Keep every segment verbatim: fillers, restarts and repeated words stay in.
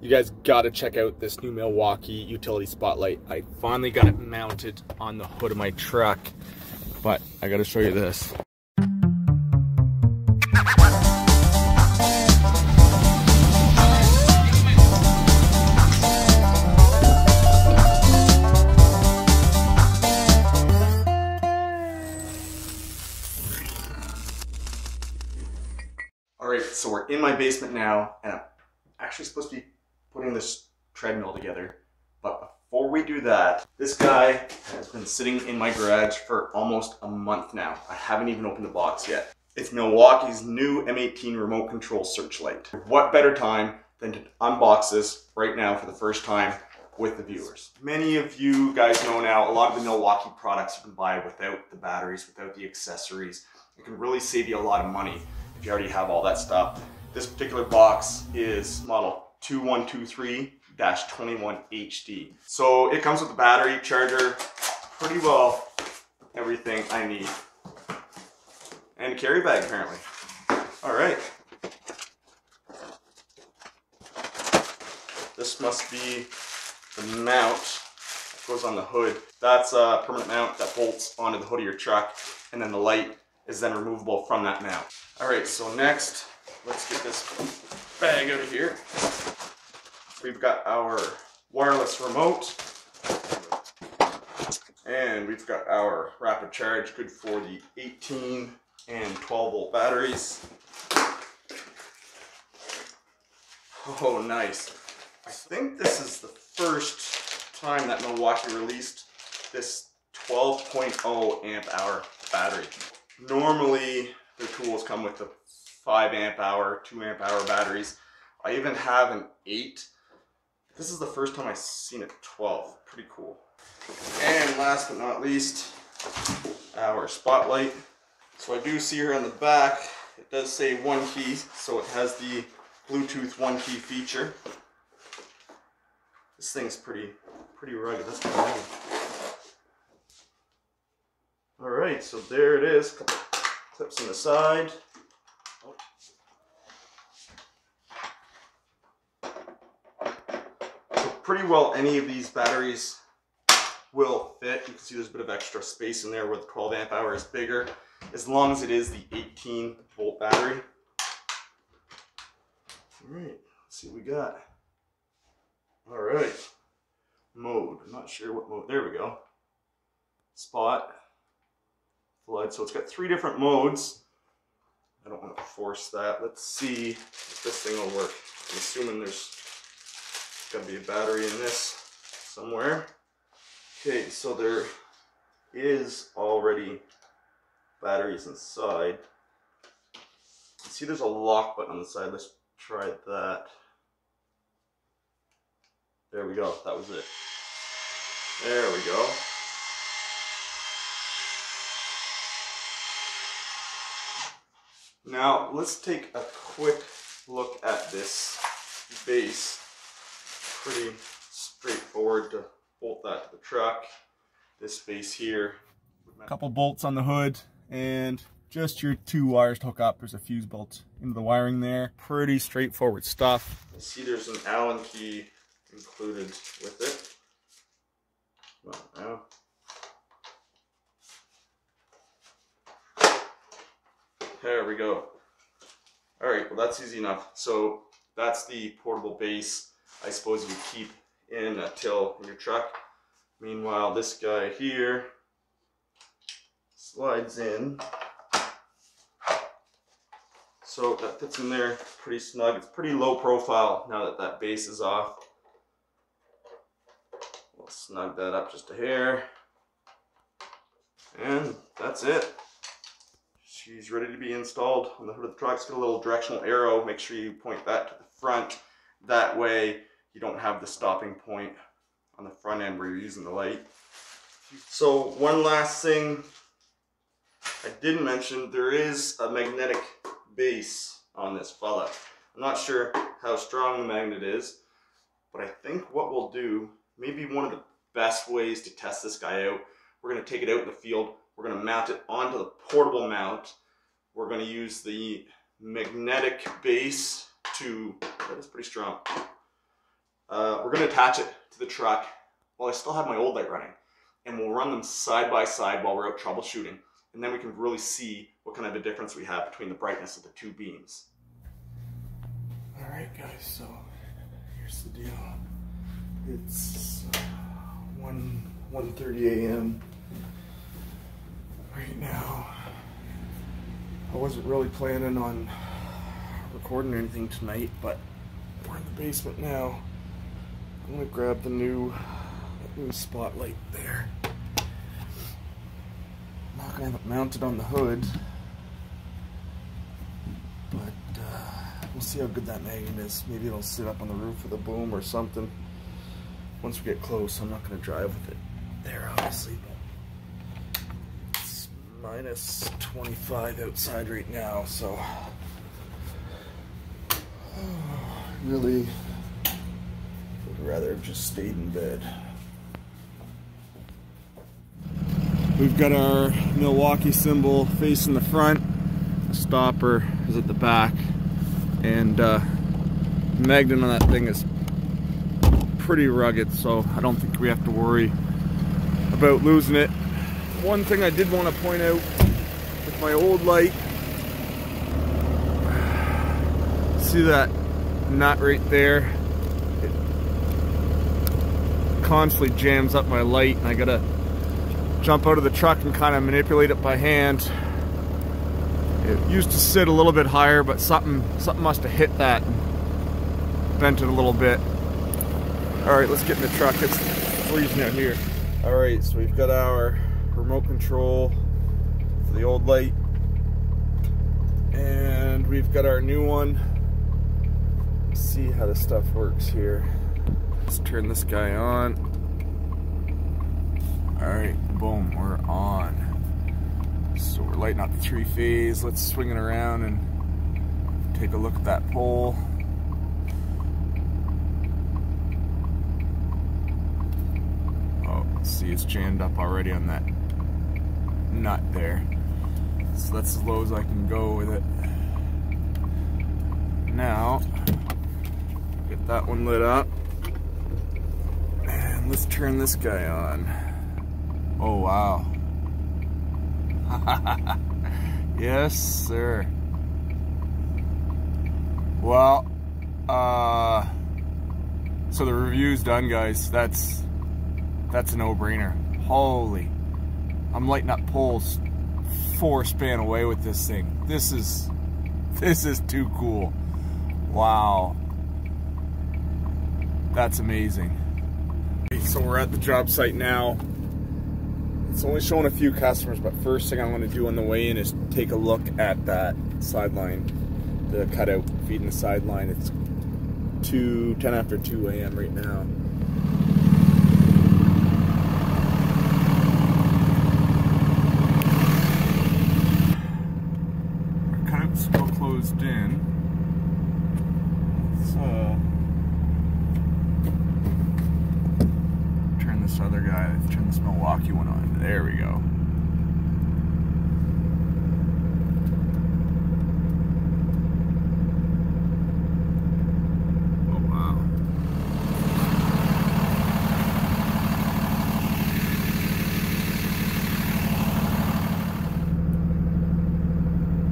You guys gotta check out this new Milwaukee utility spotlight. I finally got it mounted on the hood of my truck, but I gotta show you this. All right, so we're in my basement now, and I'm actually supposed to be putting this treadmill together. But before we do that, this guy has been sitting in my garage for almost a month now. I haven't even opened the box yet. It's Milwaukee's new M eighteen remote control searchlight. What better time than to unbox this right now for the first time with the viewers. Many of you guys know now, a lot of the Milwaukee products you can buy without the batteries, without the accessories. It can really save you a lot of money if you already have all that stuff. This particular box is model twenty-one twenty-three twenty-one H D. So it comes with a battery, charger, pretty well everything I need. And a carry bag apparently. All right. This must be the mount that goes on the hood. That's a permanent mount that bolts onto the hood of your truck, and then the light is then removable from that mount. All right, so next, let's get this bag out of here. We've got our wireless remote, and we've got our rapid charge, good for the eighteen and twelve volt batteries. Oh, nice. I think this is the first time that Milwaukee released this twelve point oh amp hour battery. Normally, the tools come with the five amp hour, two amp hour batteries. I even have an eight. This is the first time I've seen it twelve. Pretty cool. And last but not least, our spotlight. So I do see here on the back, it does say one key, so it has the Bluetooth one key feature. This thing's pretty, pretty rugged. That's kind of rugged. All right, so there it is. Couple clips on the side. Pretty well any of these batteries will fit. You can see there's a bit of extra space in there where the twelve amp hour is bigger, as long as it is the eighteen volt battery. All right, let's see what we got. All right, mode, I'm not sure what mode, there we go. Spot, flood, so it's got three different modes. I don't want to force that. Let's see if this thing will work. I'm assuming there's got to be a battery in this somewhere. Okay, so there is already batteries inside. You can see there's a lock button on the side. Let's try that. There we go. That was it. There we go. Now let's take a quick look at this base. Pretty straightforward to bolt that to the truck. This space here. Couple bolts on the hood and just your two wires to hook up. There's a fuse bolt into the wiring there. Pretty straightforward stuff. You see there's an Allen key included with it. Well, now. There we go. All right, well that's easy enough. So that's the portable base. I suppose you keep in a till in your truck. Meanwhile, this guy here slides in. So that fits in there pretty snug. It's pretty low profile now that that base is off. We'll snug that up just a hair. And that's it. She's ready to be installed on the hood of the truck. It's got a little directional arrow. Make sure you point that to the front. That way you don't have the stopping point on the front end where you're using the light. So one last thing I didn't mention, there is a magnetic base on this fella. I'm not sure how strong the magnet is, but I think what we'll do, maybe one of the best ways to test this guy out, we're going to take it out in the field, we're going to mount it onto the portable mount, we're going to use the magnetic base to, that is pretty strong. we're going to attach it to the truck while I still have my old light running, and we'll run them side by side while we're out troubleshooting, and then we can really see what kind of a difference we have between the brightness of the two beams. All right guys, so here's the deal. It's uh, one thirty a m right now. I wasn't really planning on recording anything tonight, but we're in the basement now. I'm gonna grab the new, new spotlight there. I'm not gonna have it mounted on the hood, but uh, we'll see how good that magnet is. Maybe it'll sit up on the roof with a boom or something. Once we get close, I'm not gonna drive with it there, obviously, but it's minus twenty-five outside right now, so oh, really would rather have just stayed in bed. We've got our Milwaukee symbol facing the front, the stopper is at the back, and uh, the magnet on that thing is pretty rugged, so I don't think we have to worry about losing it. One thing I did want to point out with my old light, see that nut right there? It constantly jams up my light, and I gotta jump out of the truck and kind of manipulate it by hand. It used to sit a little bit higher, but something something must have hit that and bent it a little bit. Alright, let's get in the truck. It's freezing out here. Alright, so we've got our remote control for the old light, and we've got our new one. Let's see how this stuff works here. Let's turn this guy on. Alright, boom, we're on. So we're lighting up the three phase. Let's swing it around and take a look at that pole. See, it's jammed up already on that nut there, so that's as low as I can go with it. Now get that one lit up, and let's turn this guy on. Oh wow. Yes sir. Well, uh so the review's done, guys. That's That's a no-brainer. Holy. I'm lighting up poles four span away with this thing. This is, this is too cool. Wow. That's amazing. So we're at the job site now. It's only showing a few customers, but first thing I'm gonna do on the way in is take a look at that sideline, the cutout feeding the sideline. It's two, ten after two a m right now. In. So turn this other guy, let's turn this Milwaukee one on. There we go.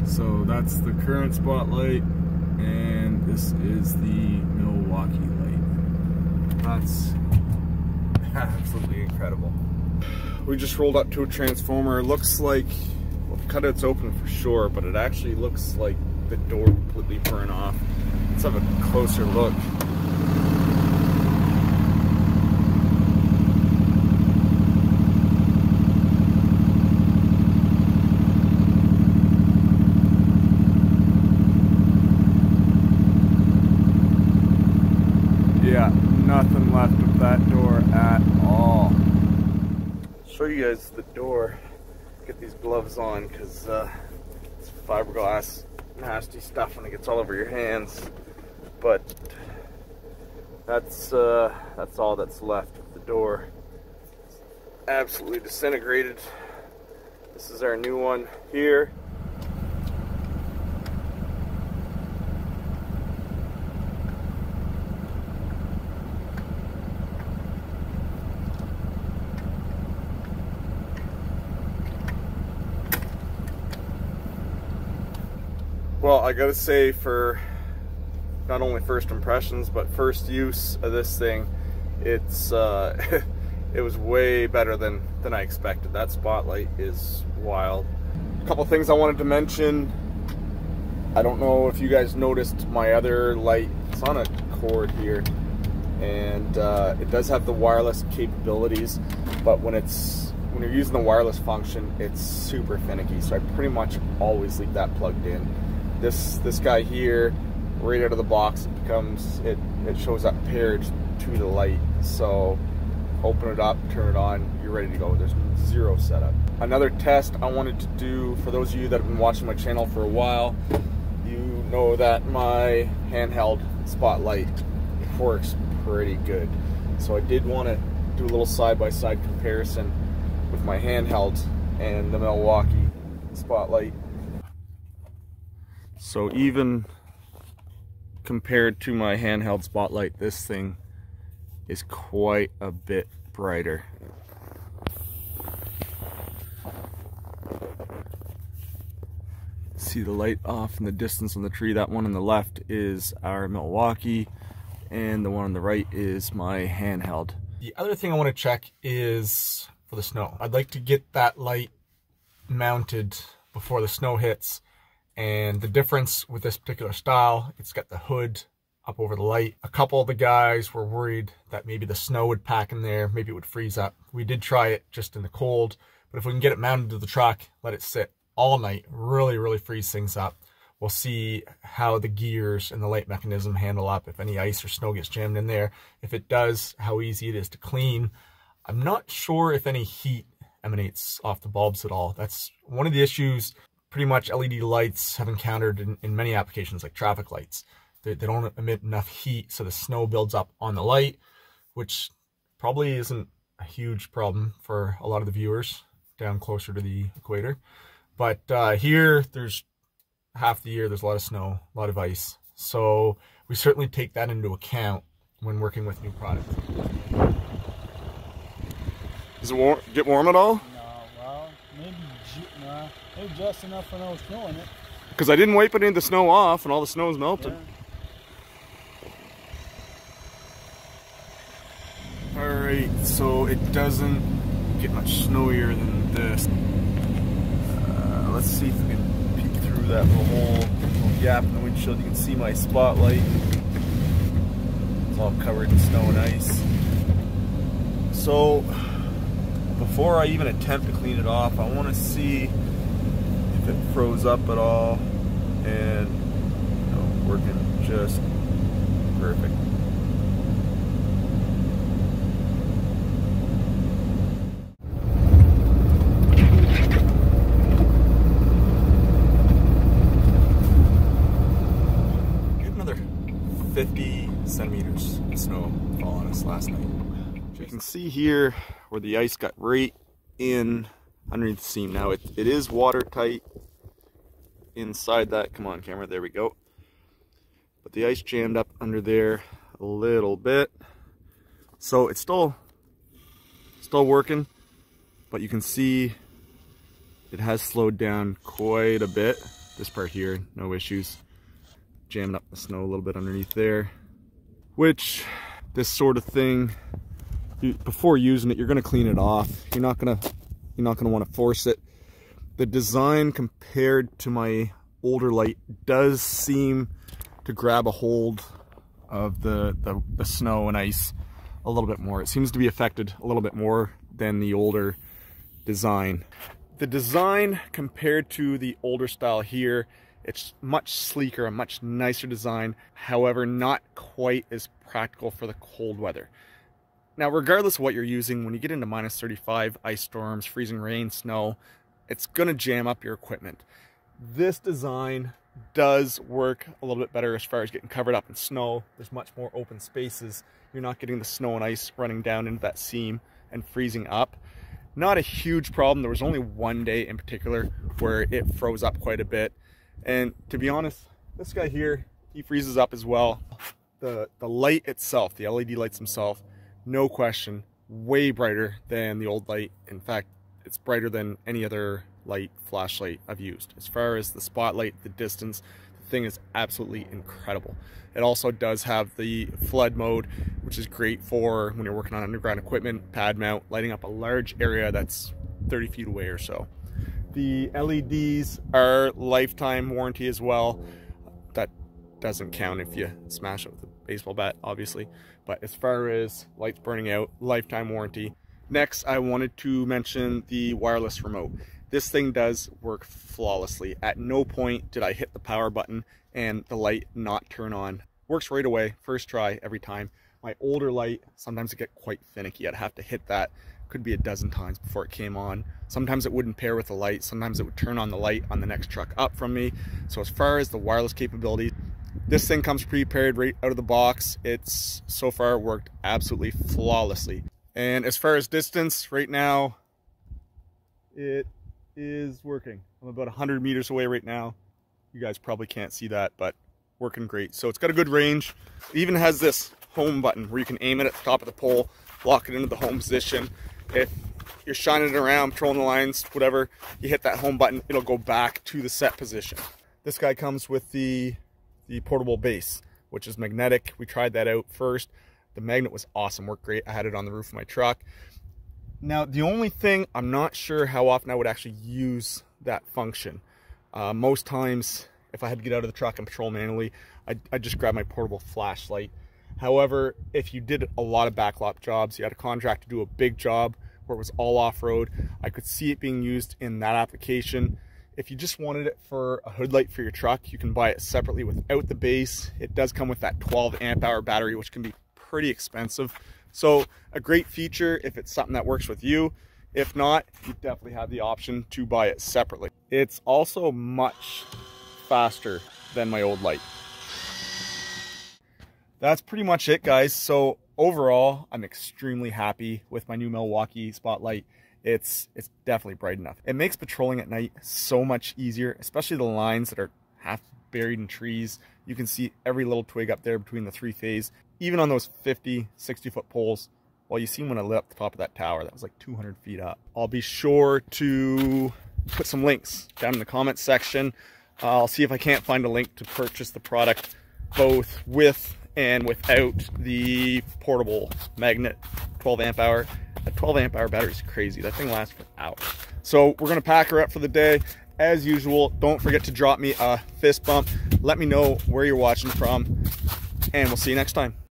So that's the current spotlight, and this is the Milwaukee light. That's absolutely incredible. We just rolled up to a transformer. It looks like, well, the cutout's open for sure, but it actually looks like the door completely burned off. Let's have a closer look. Nothing left of that door at all. Show you guys the door. Get these gloves on, because uh, it's fiberglass, nasty stuff when it gets all over your hands. But that's uh, that's all that's left of the door. It's absolutely disintegrated. This is our new one here. Well, I gotta say, for not only first impressions but first use of this thing, it's uh, it was way better than than I expected. That spotlight is wild. A couple things I wanted to mention. I don't know if you guys noticed my other light. It's on a cord here, and uh, it does have the wireless capabilities, but when it's when you're using the wireless function, it's super finicky. So I pretty much always leave that plugged in. This this guy here, right out of the box, it becomes it it shows up paired to the light. So open it up, turn it on, you're ready to go. There's zero setup. Another test I wanted to do, for those of you that have been watching my channel for a while, you know that my handheld spotlight works pretty good. So I did want to do a little side-by-side comparison with my handheld and the Milwaukee spotlight. So even compared to my handheld spotlight, this thing is quite a bit brighter. See the light off in the distance on the tree. That one on the left is our Milwaukee, and the one on the right is my handheld. The other thing I want to check is for the snow. I'd like to get that light mounted before the snow hits, and the difference with this particular style, it's got the hood up over the light. A couple of the guys were worried that maybe the snow would pack in there, maybe it would freeze up. We did try it just in the cold, but if we can get it mounted to the truck, let it sit all night, really, really freeze things up. We'll see how the gears and the light mechanism handle up, if any ice or snow gets jammed in there. If it does, how easy it is to clean. I'm not sure if any heat emanates off the bulbs at all. That's one of the issues pretty much L E D lights have encountered in, in many applications, like traffic lights. They, they don't emit enough heat, so the snow builds up on the light, which probably isn't a huge problem for a lot of the viewers down closer to the equator. But uh, here, there's half the year, there's a lot of snow, a lot of ice. So we certainly take that into account when working with new products. Does it warm, get warm at all? No, well, maybe, nah, maybe just enough when I was snowing it. Because I didn't wipe any of the snow off, and all the snow's melted. Yeah. All right, so it doesn't get much snowier than this. Let's see if we can peek through that little hole, gap in the windshield. You can see my spotlight. It's all covered in snow and ice. So before I even attempt to clean it off, I want to see if it froze up at all, and you know, working just perfect. fifty centimeters of snow fall on us last night. So you can see here where the ice got right in underneath the seam. Now it, it is watertight inside that. Come on, camera, there we go. But the ice jammed up under there a little bit. So it's still, still working, but you can see it has slowed down quite a bit. This part here, no issues. Jamming up the snow a little bit underneath there, which this sort of thing, before using it, you're going to clean it off. You're not going to, you're not going to want to force it. The design compared to my older light does seem to grab a hold of the, the, the snow and ice a little bit more. It seems to be affected a little bit more than the older design. The design compared to the older style here, it's much sleeker, a much nicer design, however, not quite as practical for the cold weather. Now, regardless of what you're using, when you get into minus thirty-five, ice storms, freezing rain, snow, it's gonna jam up your equipment. This design does work a little bit better as far as getting covered up in snow. There's much more open spaces. You're not getting the snow and ice running down into that seam and freezing up. Not a huge problem. There was only one day in particular where it froze up quite a bit. And to be honest, this guy here, he freezes up as well. The, the light itself, the L E D lights themselves, no question, way brighter than the old light. In fact, it's brighter than any other light flashlight I've used. As far as the spotlight, the distance, the thing is absolutely incredible. It also does have the flood mode, which is great for when you're working on underground equipment, pad mount, lighting up a large area that's thirty feet away or so. The L E Ds are lifetime warranty as well. That doesn't count if you smash it with a baseball bat, obviously. But as far as lights burning out, lifetime warranty. Next, I wanted to mention the wireless remote. This thing does work flawlessly. At no point did I hit the power button and the light not turn on. Works right away, first try, every time. My older light, sometimes it get quite finicky. I'd have to hit that, could be a dozen times before it came on. Sometimes it wouldn't pair with the light. Sometimes it would turn on the light on the next truck up from me. So as far as the wireless capability, this thing comes pre-paired right out of the box. It's so far worked absolutely flawlessly. And as far as distance, right now, it is working. I'm about one hundred meters away right now. You guys probably can't see that, but working great. So it's got a good range. It even has this home button where you can aim it at the top of the pole, lock it into the home position. If you're shining it around, patrolling the lines, whatever, you hit that home button, it'll go back to the set position. This guy comes with the, the portable base, which is magnetic. We tried that out first. The magnet was awesome, worked great. I had it on the roof of my truck. Now, the only thing, I'm not sure how often I would actually use that function. Uh, most times, if I had to get out of the truck and patrol manually, I'd, I'd just grab my portable flashlight. However, if you did a lot of backlot jobs, you had a contract to do a big job where it was all off-road, I could see it being used in that application. If you just wanted it for a hood light for your truck, you can buy it separately without the base. It does come with that twelve amp hour battery, which can be pretty expensive. So a great feature if it's something that works with you. If not, you definitely have the option to buy it separately. It's also much faster than my old light. That's pretty much it, guys. So overall, I'm extremely happy with my new Milwaukee Spotlight. It's, it's definitely bright enough. It makes patrolling at night so much easier, especially the lines that are half buried in trees. You can see every little twig up there between the three phase. Even on those fifty, sixty foot poles, well, you seen when I lit up the top of that tower, that was like two hundred feet up. I'll be sure to put some links down in the comments section. Uh, I'll see if I can't find a link to purchase the product, both with and without the portable magnet twelve amp hour. A twelve amp hour battery is crazy. That thing lasts for hours. So we're gonna pack her up for the day. As usual, don't forget to drop me a fist bump. Let me know where you're watching from, and we'll see you next time.